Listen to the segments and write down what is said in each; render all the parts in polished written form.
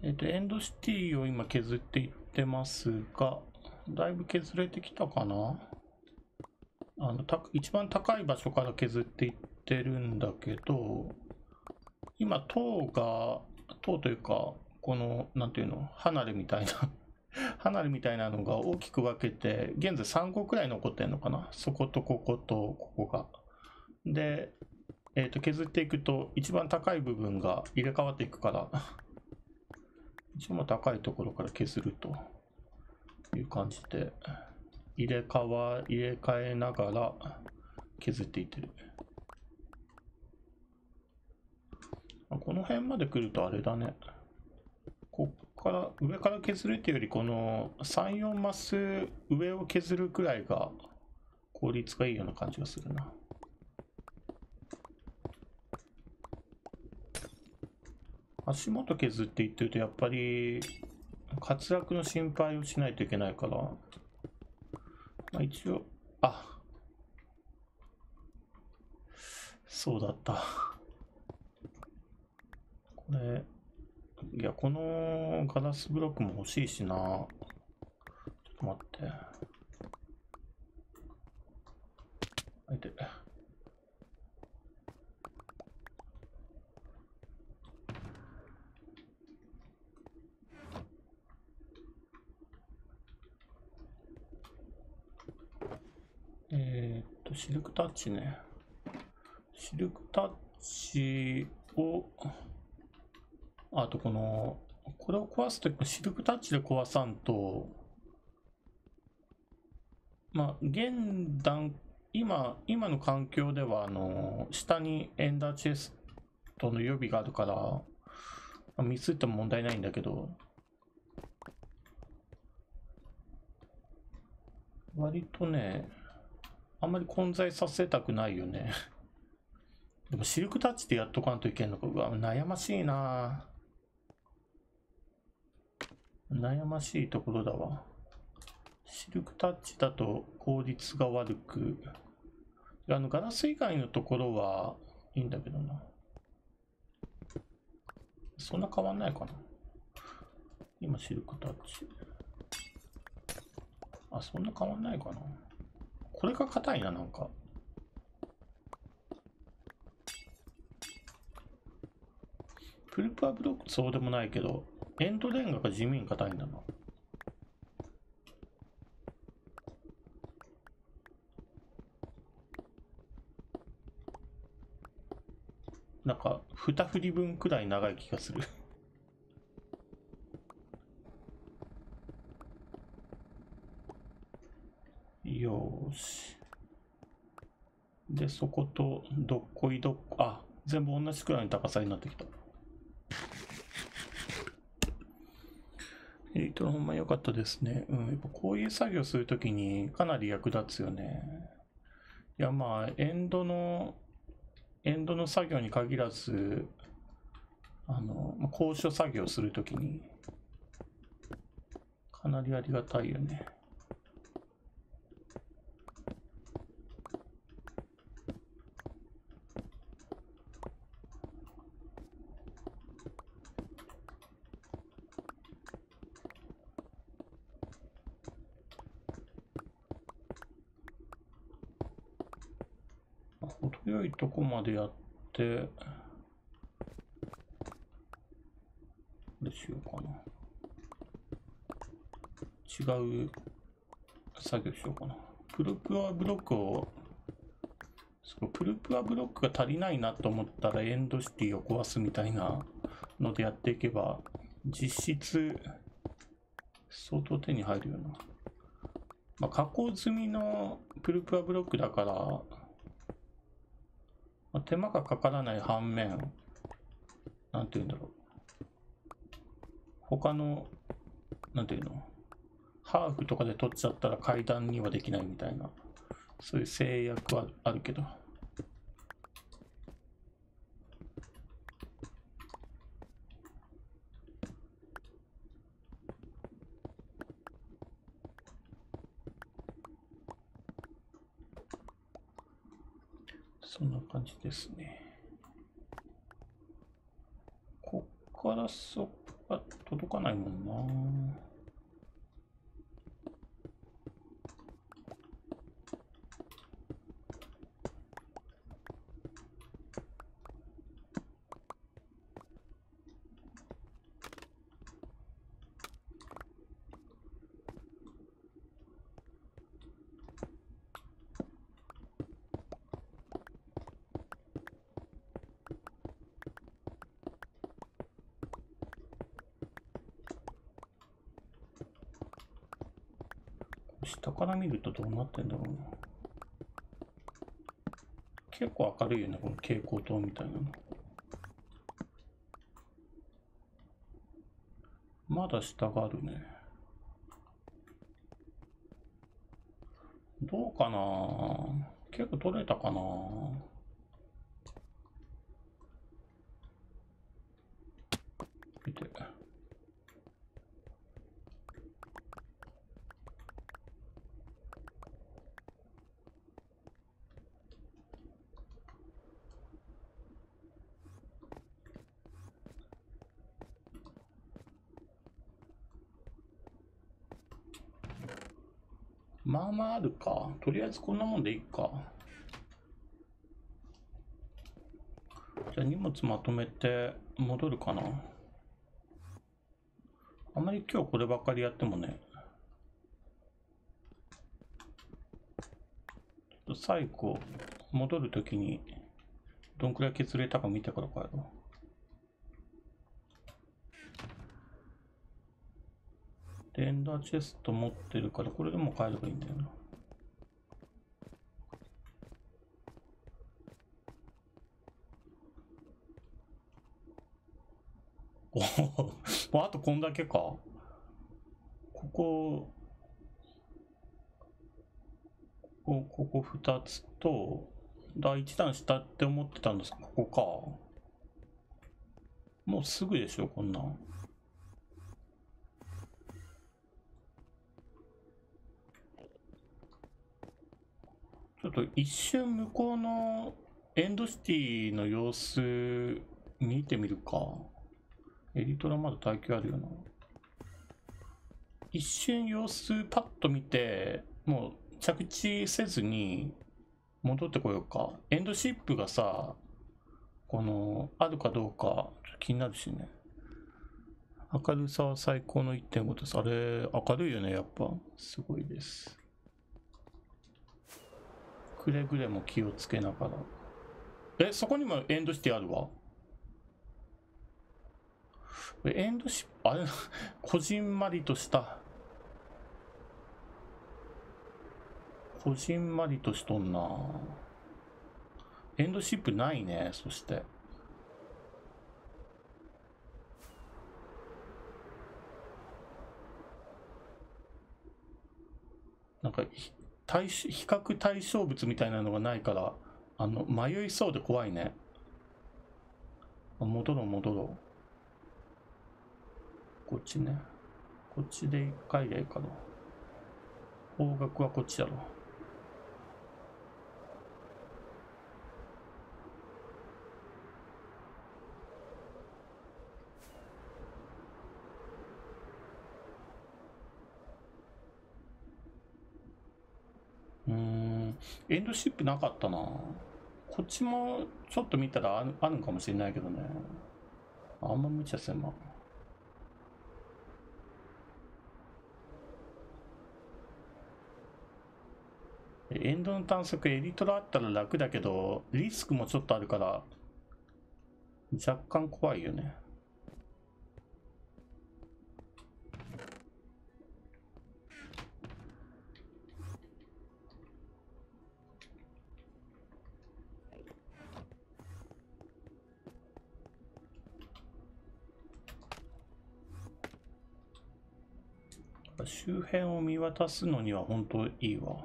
エンドシティを今削っていってますが、だいぶ削れてきたかな。一番高い場所から削っていってるんだけど、今塔というか、このなんていうの、離れみたいなのが大きく分けて、現在3個くらい残ってるのかな。そことこことここが。で、削っていくと一番高い部分が入れ替わっていくから、一番高いところから削るという感じで、入れ替えながら削っていってる。この辺まで来るとあれだね。こっから上から削るっていうより、この3、4マス上を削るくらいが効率がいいような感じがするな。足元削っていってると、やっぱり滑落の心配をしないといけないから、まあ、一応、あ、そうだった。これ、いや、このガラスブロックも欲しいしな。ちょっと待って。あいて。シルクタッチね。シルクタッチを、あとこれを壊すときもシルクタッチで壊さんと、まあ、今の環境では、下にエンダーチェストの予備があるから、まあ、ミスっても問題ないんだけど、割とね、あんまり混在させたくないよね。でもシルクタッチでやっとかんといけんのか。うわ、悩ましいな。悩ましいところだわ。シルクタッチだと効率が悪く、ガラス以外のところはいいんだけどな。そんな変わんないかな。今シルクタッチ。あ、そんな変わんないかな。これが硬いな、なんか。プルプはブロックそうでもないけど、エンドレンガが地味に硬いんだな。なんか、2振り分くらい長い気がする。よし。で、そことどっこいどっこ、あ、全部同じくらいの高さになってきた。エリートのほんま良かったですね。うん、やっぱこういう作業するときにかなり役立つよね。いや、まあ、エンドの作業に限らず、高所作業するときに、かなりありがたいよね。程よいとこまでやって、どうしようかな。違う作業しようかな。プルプアブロックを、プルプアブロックが足りないなと思ったらエンドシティを壊すみたいなのでやっていけば、実質、相当手に入るよな。まあ、加工済みのプルプアブロックだから、手間がかからない反面、なんていうんだろう、他の、なんていうの、ハーフとかで取っちゃったら階段にはできないみたいな、そういう制約はあるけど。そんな感じですね。こっからそっか届かないもんな。下から見るとどうなってんだろうな。結構明るいよね、この蛍光灯みたいなの。まだ下があるね。どうかな、結構取れたかな。見て。まあまああるか。とりあえずこんなもんでいいか。じゃあ荷物まとめて戻るかな。あんまり今日こればっかりやってもね。最後戻るときにどんくらい削れたか見てから帰ろう。エンダーチェスト持ってるからこれでも変えればいいんだよな。おお、あとこんだけか。ここ、ここ2つと、第1弾下って思ってたんですが、ここか。もうすぐでしょ、こんなん。ちょっと一瞬向こうのエンドシティの様子見てみるか。エリトラまだ耐久あるよな。一瞬様子パッと見て、もう着地せずに戻ってこようか。エンドシップがさ、このあるかどうか気になるしね。明るさは最高の 1.5 です。あれ明るいよね、やっぱすごいです。くれぐれも気をつけながら。え、そこにもエンドシティあるわ。エンドシ、あれこじんまりとしたこじんまりとしとんな。エンドシップないね。そしてなんか比較対象物みたいなのがないから、迷いそうで怖いね。戻ろう戻ろう。こっちね。こっちで一回でいいかな。方角はこっちやろ。エンドシップなかったな。こっちもちょっと見たらあるんかもしれないけどね。あんま無茶せんな。エンドの探索、エリトラあったら楽だけど、リスクもちょっとあるから若干怖いよね。周辺を見渡すのには本当いいわ。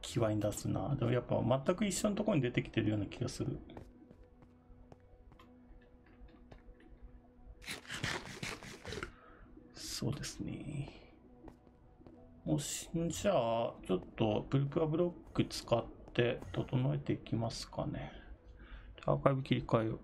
キワに出すな。でもやっぱ全く一緒のところに出てきてるような気がする。そうですね。もし、じゃあ、ちょっとプルプラブロック使って整えていきますかね。アーカイブ切り替えよう。